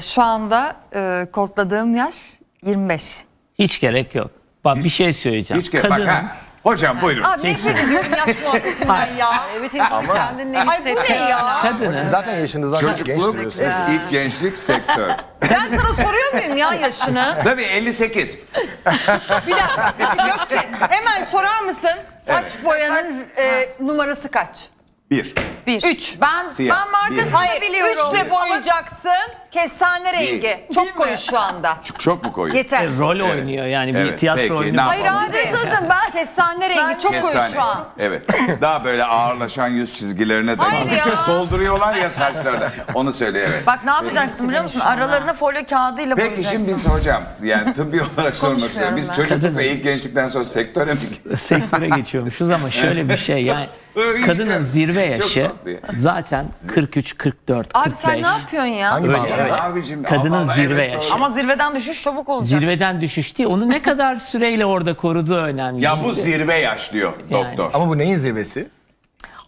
Şu anda kodladığım yaş 25. Hiç gerek yok. Bak bir şey söyleyeceğim. Hiç gerek yok. Hocam buyurun. Abi nefret ediyorsun yaş muhabbetinden ya. Evet insan kendini ne hissettiğini. Ay bu ne ya? Kadın. Siz zaten yaşınızdan çok genç duruyorsunuz. İlk gençlik sektör. Ben sana soruyor muyum ya yaşını? Tabii 58. Bir dakika. Gökçe hemen sorar mısın? Saç boyanın numarası kaç? 1. 3. Ben markasını biliyorum. 3'le boyayacaksın. Kestane rengi. Çok koyu şu anda. Çok mu koyu? Yeter. Rol oynuyor yani bir tiyatro oynuyor. Hayır abi ben kestane rengi çok koyu şu an. Evet. Daha böyle ağırlaşan yüz çizgilerine de baktıkça solduruyorlar ya saçlarına. Onu söyle evet. Bak ne yapacaksın biliyor musun? Aralarına folyo kağıdıyla boyayacaksın. Peki şimdi biz hocam yani tıbbi olarak sormak istiyorum. Biz çocukluk ve ilk gençlikten sonra sektöre mi? Sektöre geçiyormuşuz ama şöyle bir şey yani. Kadının zirve yaşı zaten 43, 44, 45. Abi sen ne yapıyorsun ya? Abicim, kadının zirve yaşı. Ama zirveden düşüş çabuk olacak. Zirveden düşüş değil. Onu ne kadar süreyle orada koruduğu önemli. Ya şimdi. Bu zirve yaş diyor doktor. Ama bu neyin zirvesi?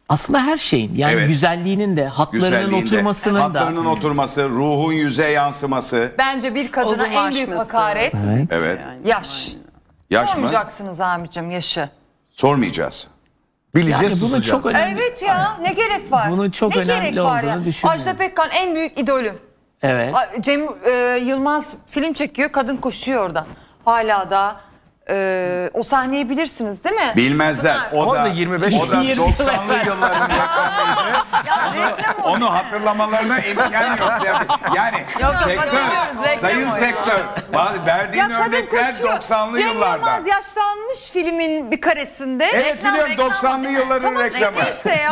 Aslında her şeyin. Yani evet. Güzelliğinin de, hatlarının oturmasının da. Hatlarının oturması, ruhun yüze yansıması. Bence bir kadına en büyük hakaret evet. Yani. Yaş. Yaş sormayacaksınız amicim yaşı. Sormayacağız. Bileceğiz, yani çok önemli. Evet ya ne gerek var? Bunun çok ne önemli olduğunu düşünüyorum. Ajda Pekkan en büyük idolüm. Evet. Cem Yılmaz film çekiyor, kadın koşuyor oradan. Hala da o sahneyi bilirsiniz değil mi? Bilmezler. O da 25 o da 90'lı yılların onu hatırlamalarına imkan yok. Yani yok, sektör, sayın sektör verdiğin örnekler 90'lı yıllarda. Cem Yılmaz yaşlanmış filmin bir karesinde. Evet reklam, biliyorum 90'lı yılların tamam, reklamı.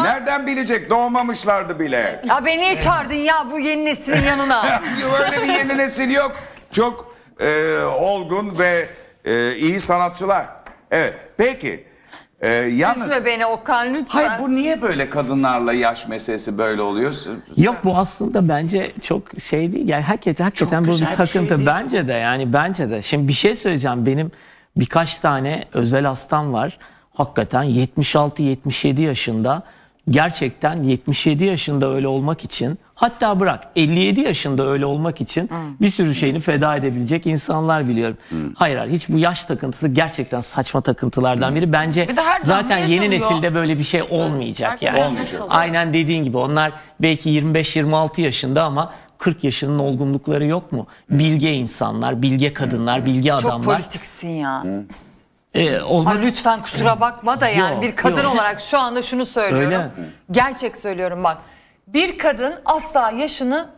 Nereden bilecek? Doğmamışlardı bile. Ya beni niye çağırdın ya bu yeni neslin yanına? Öyle bir yeni nesil yok. Çok olgun ve iyi sanatçılar. Evet. Peki. Yalnız. Üzme beni Okan lütfen. Hayır bu niye böyle kadınlarla yaş meselesi böyle oluyor? Yok bu aslında bence çok şey değil. Yani hakikaten bu bir takıntı. Şey bence de yani bence de. Şimdi bir şey söyleyeceğim. Benim birkaç tane özel hastam var. Hakikaten 76-77 yaşında. Gerçekten 77 yaşında öyle olmak için hatta bırak 57 yaşında öyle olmak için bir sürü şeyini feda edebilecek insanlar biliyorum. Hayır hiç bu yaş takıntısı gerçekten saçma takıntılardan biri. Bence bir zaten yeni nesilde böyle bir şey olmayacak yani. Olmayacak. Aynen dediğin gibi onlar belki 25-26 yaşında ama 40 yaşının olgunlukları yok mu? Bilge insanlar, bilge kadınlar, bilge adamlar. Çok politiksin ya. Lütfen kusura bakma da yani bir kadın olarak şu anda şunu söylüyorum. Gerçek söylüyorum bak. Bir kadın asla yaşını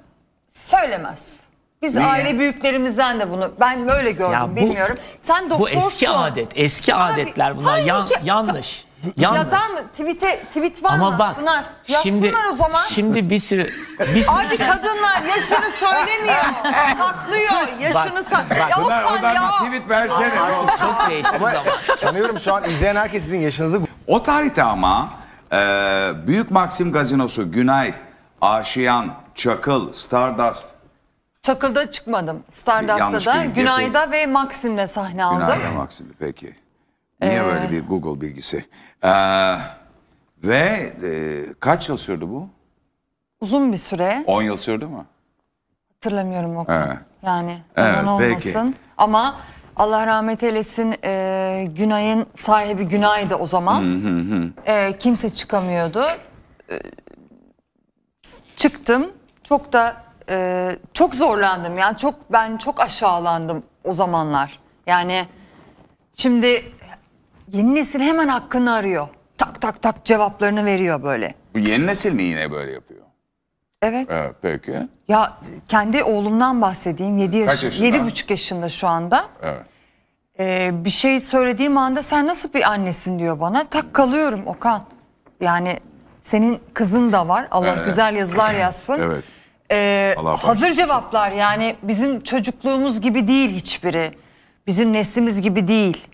söylemez. Biz aile büyüklerimizden de bunu ben böyle gördüm bilmiyorum. Sen doktorsun. Bu eski adet, eski adetler bunlar yanlış. Yazar mı? Tweet var ama mı? Bak, bunlar yazsınlar o zaman. Şimdi bir sürü hadi kadınlar yaşını söylemiyor. Saklıyor. Yaşını saklıyor. Ya Okan ya. Tweet versene. Çok değişti ama. Sanıyorum şu an izleyen herkes sizin yaşınızı. O tarihte ama Büyük Maxim Gazinosu, Günay, Aşiyan, Çakıl, Stardust. Çakıl'da çıkmadım. Stardust'ta da Günay'da ve Maxim'le sahne aldım. Günay'da Maxim'le peki. Niye böyle bir Google bilgisi? Ve kaç yıl sürdü bu? Uzun bir süre. 10 yıl sürdü mü? Hatırlamıyorum o kadar. Yani ondan olmasın. Peki. Ama Allah rahmet eylesin Günay'ın sahibi Günay'dı o zaman. Kimse çıkamıyordu. Çıktım. Çok da çok zorlandım. Yani ben çok aşağılandım o zamanlar. Yani şimdi yeni nesil hemen hakkını arıyor. Tak tak tak cevaplarını veriyor böyle. Bu yeni nesil mi yine böyle yapıyor? Evet. Peki. Ya kendi oğlumdan bahsedeyim. 7,5 yaşında şu anda. Evet. Bir şey söylediğim anda sen nasıl bir annesin diyor bana. Tak kalıyorum Okan. Yani senin kızın da var. Allah güzel yazılar yazsın. Evet. Hazır cevaplar yani bizim çocukluğumuz gibi değil hiçbiri. Bizim neslimiz gibi değil.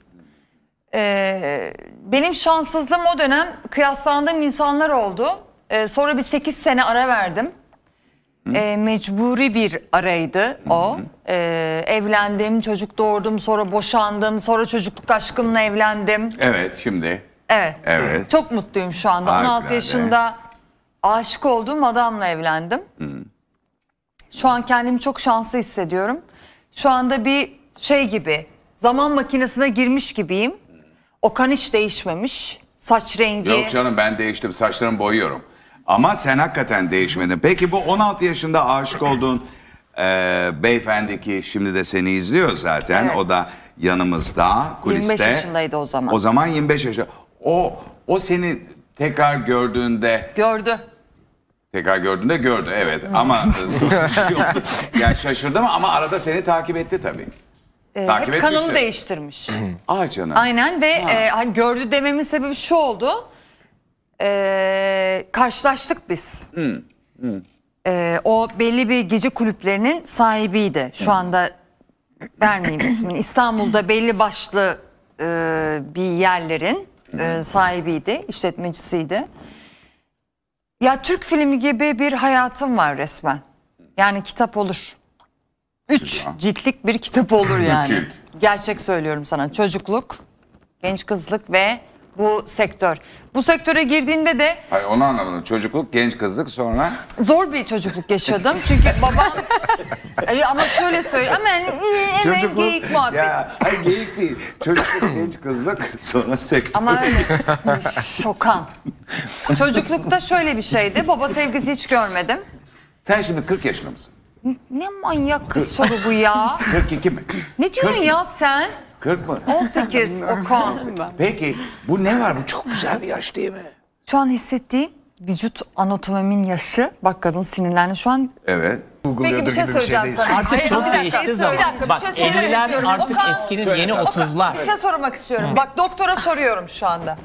Benim şanssızlığım o dönem kıyaslandığım insanlar oldu. Sonra bir 8 sene ara verdim. Mecburi bir araydı o. Evlendim, çocuk doğurdum, sonra boşandım, sonra çocukluk aşkımla evlendim. Evet şimdi. Evet. Çok mutluyum şu anda. Harikler, 16 yaşında aşık olduğum adamla evlendim. Şu an kendimi çok şanslı hissediyorum. Şu anda bir şey gibi, zaman makinesine girmiş gibiyim. Okan hiç değişmemiş. Saç rengi... Yok canım, ben değiştim. Saçlarımı boyuyorum. Ama sen hakikaten değişmedin. Peki bu 16 yaşında aşık olduğun beyefendi ki şimdi de seni izliyor zaten. Evet. O da yanımızda, kuliste. 25 yaşındaydı o zaman. O zaman 25 yaşında. O seni tekrar gördüğünde... Gördü. Tekrar gördüğünde gördü, evet. Ama yani şaşırdım ama arada seni takip etti tabii. Hep kanalı değiştirmiş. Aa canım. Aynen ve hani gördü dememin sebebi şu oldu. Karşılaştık biz. O belli bir gece kulüplerinin sahibiydi. Şu anda vermeyeyim ismini. İstanbul'da belli başlı bir yerlerin sahibiydi, işletmecisiydi. Ya Türk filmi gibi bir hayatım var resmen. Yani kitap olur. 3 ciltlik bir kitap olur yani. Gerçek söylüyorum sana. Çocukluk, genç kızlık ve bu sektör. Bu sektöre girdiğinde de... Hayır, onu anlamadım. Çocukluk, genç kızlık, sonra... Zor bir çocukluk yaşadım. Çünkü babam... ama şöyle söyleyeyim. Hemen geyik muhabbet. Ya, hayır, geyik değil. Çocukluk, genç kızlık, sonra sektör. Ama öyle. Şokan. Çocuklukta şöyle bir şeydi. Baba sevgisi hiç görmedim. Sen şimdi 40 yaşında mısın? Ne manyak kız soru bu ya. 42 mi? Ne diyorsun 40 ya sen? 40 mı? 18 Okan. Peki bu ne var? Bu çok güzel bir yaş değil mi? Şu an hissettiğim vücut anatomimin yaşı. Bak kadın sinirlendi şu an. Evet. Peki bir şey söyleyeceğim sana. Artık çok değişti zaman. Bak 50'ler artık eskinin yeni 30'lar. Bir şey sormak istiyorum. Bak doktora soruyorum şu anda.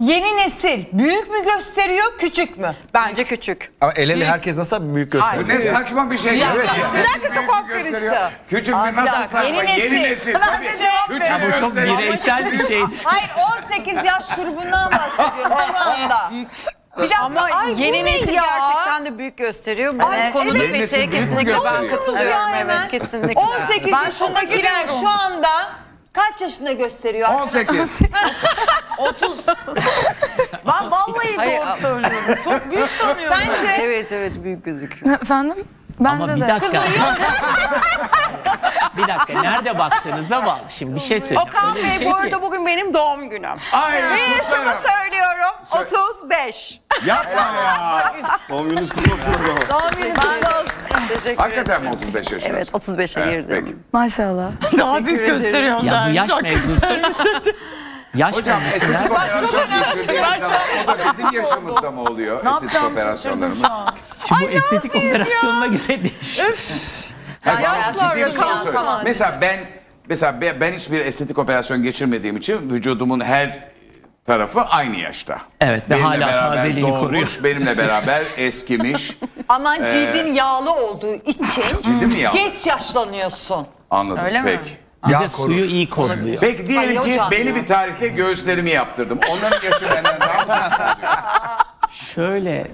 Yeni nesil büyük mü gösteriyor, küçük mü? Bence küçük. Ama el ele herkes nasıl büyük gösteriyor? Ay, ne saçma bir şey. Ya, evet. Bir dakika, kafam karıştı. Küçük mü nasıl saçma? Yeni nesil. Tabii. Bu çok bireysel bir şeydir. Hayır, 18 yaş grubundan bahsediyorum şu anda. Ama yeni nesil gerçekten de büyük gösteriyor. Bu konuda Mete'ye kesinlikle ben katılıyorum. Evet, kesinlikle. 18 yaşında girer şu anda. Kaç yaşında gösteriyor? 18. 30. Ben vallahi doğru söylüyorum. Çok büyük sanıyorum. Sence? Evet evet, büyük gözüküyor. Efendim? Bence de. Ama bir dakika. Bir dakika, nerede baktığınıza bağlı. Şimdi bir şey söyleyeceğim. Okan Bey, bu arada bugün benim doğum günüm. Aynen. Ve yaşımı söylüyorum. 35. Yapma ya. Doğum gününüz kutlu olsun. Doğum gününüz kutlu olsun. Hakikaten mi 35 yaşındasın? Evet, 35'e girdim. Maşallah. Daha büyük gösteriyorlar. Ya bu yaş mevzusu. Yaş mevzusu. Bak çok önemli. O da bizim yaşımızda mı oluyor estetik operasyonlarımız? Şimdi bu estetik operasyonuna göre değişiyor. Mesela ben hiçbir estetik operasyon geçirmediğim için vücudumun her tarafı aynı yaşta. Evet, benimle hala tazeliğini doğmuş, koruyor. Benimle beraber eskimiş. Aman cildin yağlı olduğu için geç yaşlanıyorsun. Anladım. Öyle peki. Mi? Bir de suyu iyi koruyor. Peki diyelim ki belli bir tarihte göğüslerimi yaptırdım. Onların yaşı benden daha fazla. Şöyle.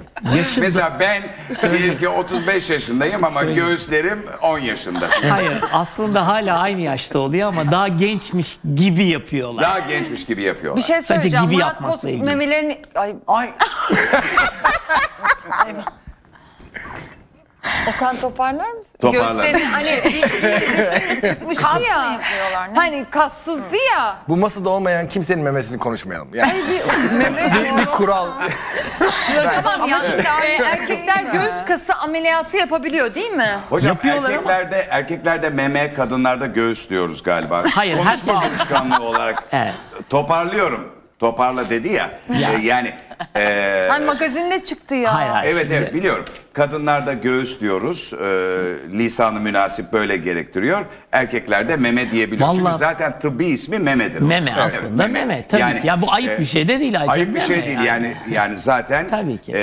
Mesela ben diyelim ki 35 yaşındayım ama göğüslerim 10 yaşında. Hayır, aslında hala aynı yaşta oluyor ama daha gençmiş gibi yapıyorlar. Daha gençmiş gibi yapıyorlar. Bir şey söyleyeceğim. Murat Boz memelerini... Ay. Okan toparlar mısın? Toparlar. Göğüslerini hani bir çıkmıştı ya. Hani kassızdı ya. Bu masada olmayan kimsenin memesini konuşmayalım. Yani. Ay, bir kural. Tamam ya. Erkekler göğüs kası ameliyatı yapabiliyor değil mi? Hocam yapıyorlar, erkeklerde meme, kadınlarda göğüs diyoruz galiba. Hayır. Konuşma alışkanlığı olarak. Evet. Toparlıyorum. Toparla dedi ya. Yani. Hani magazinde çıktı ya. Hayır, evet evet, biliyorum. Kadınlarda göğüs diyoruz. Lisanı münasip böyle gerektiriyor. Erkeklerde meme diyebiliyor. Vallahi... Çünkü zaten tıbbi ismi memedir. Meme evet, aslında meme. Meme tabii yani, ki. Ya bu ayıp bir şey de değil. Ayıp bir şey değil yani zaten. Tabii ki.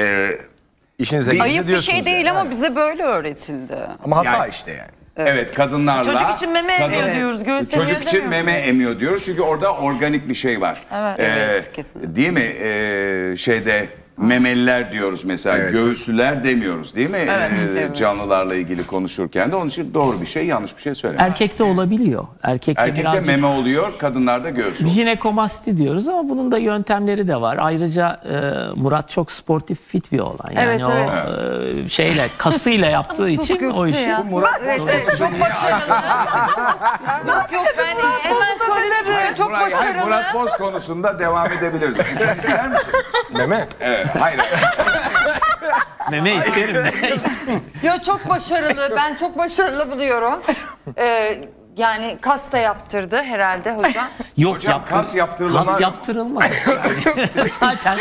İşinize ayıp bir şey değil yani. Ama bize böyle öğretildi. Ama hata yani, işte yani. Evet, kadınlarla çocuk için meme emiyor diyoruz, göğüs emiyor. Çocuk için meme emiyor diyoruz çünkü orada organik bir şey var. Evet, kesinlikle. Değil mi? Şeyde memeliler diyoruz mesela, evet, göğüsler demiyoruz değil mi? Evet, evet. Canlılarla ilgili konuşurken de onun için doğru bir şey, yanlış bir şey söylemek. Erkekte olabiliyor. Erkekte birazcık... meme oluyor, kadınlarda göğüs oluyor. Jinekomasti diyoruz ama bunun da yöntemleri de var. Ayrıca Murat çok sportif, fit bir olan. Yani evet, o şeyle, kasıyla yaptığı için o işi. Ya. Murat evet, evet, çok başarılı. Yok yok, ben hemen söyleyebilirim. Çok Murat, başarılı. Hayır, Murat Boz konusunda devam edebiliriz. Sen ister misin? Meme? Evet, hayır. Meme isterim. Yo, çok başarılı. Ben çok başarılı buluyorum. Yani kas da yaptırdı herhalde hocam. Yok hocam, kas yaptırılmaz. Kas yaptırılmaz. Yani. Zaten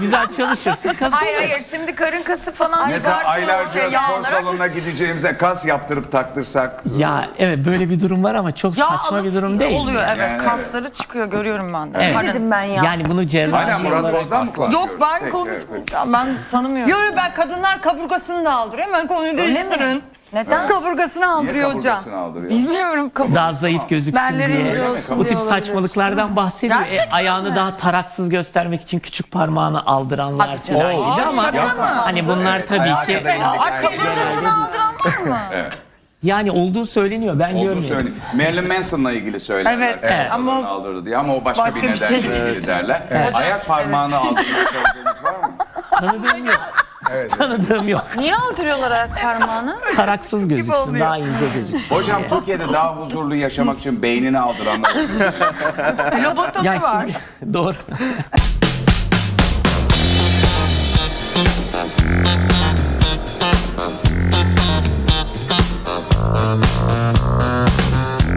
güzel çalışırsın. Hayır hayır, şimdi karın kası falan. Mesela aylarca spor salonuna gideceğimize kas yaptırıp taktırsak. Ya evet, böyle bir durum var ama çok ya, saçma bir durum değil. Oluyor yani. Evet, kasları çıkıyor, görüyorum ben de. Evet. Ne dedim ben ya? Yani bunu cerrahi olarak. Murat Boz'dan mı konuşuyoruz? Yok, ben konuşmuyorum. Ben tanımıyorum. Yok, ben kadınlar kaburgasını da aldırıyor. Hemen konuyu değiştirin. Neden? Kaburgasını aldırıyor hocam. Bilmiyorum. Daha zayıf gözüksün diye. Bu tip saçmalıklardan bahsediyor. Ayağını daha taraksız göstermek için küçük parmağını aldıranlar falan. Ama hani bunlar tabii ki. Kaburgasını aldıranlar mı? Evet. Yani olduğu söyleniyor. Ben görmüyorum. Marilyn Manson'la ilgili söyleniyor. Evet, evet. Ama aldırdı diye. Ama o başka bir nedenle ilgili derler. Ayak parmağını aldırdı. Tanıdığım yok. Evet. Tanıdığım yok. Niye aldırıyorlar ayak parmağını? Taraksız gözüksün, daha ince gözüksün. Hocam Türkiye'de daha huzurlu yaşamak için beynini aldıranlar. Lobotomi var. Doğru.